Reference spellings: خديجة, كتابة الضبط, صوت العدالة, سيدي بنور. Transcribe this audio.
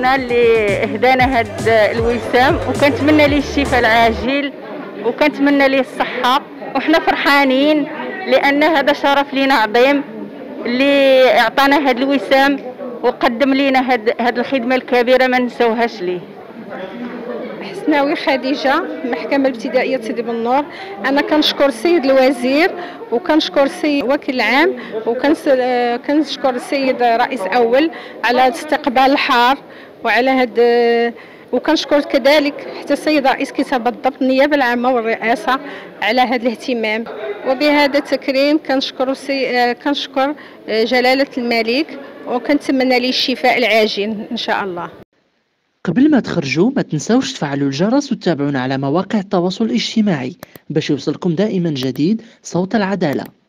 شكرنا اللي اهدانا هاد الوسام، وكنتمنى ليه الشفاء العاجل وكنتمنى ليه الصحه، وحنا فرحانين لان هذا شرف لينا عظيم اللي اعطانا هاد الوسام وقدم لينا هاد الخدمه الكبيره ما نساوهاش ليه. حسناوي خديجة، المحكمة الابتدائية سيدي بنور. أنا كنشكر السيد الوزير وكنشكر السيد الوكيل العام وكنشكر السيد رئيس أول على استقبال الحار وعلى هاد، وكنشكر كذلك حتى السيد رئيس كتابة الضبط النيابة العامة والرئاسة على هذا الاهتمام. وبهذا التكريم كنشكر جلالة الملك وكنتمنى ليه الشفاء العاجل إن شاء الله. قبل ما تخرجوا ما تنساوش تفعلوا الجرس وتتابعونا على مواقع التواصل الاجتماعي باش يوصلكم دائما جديد صوت العدالة.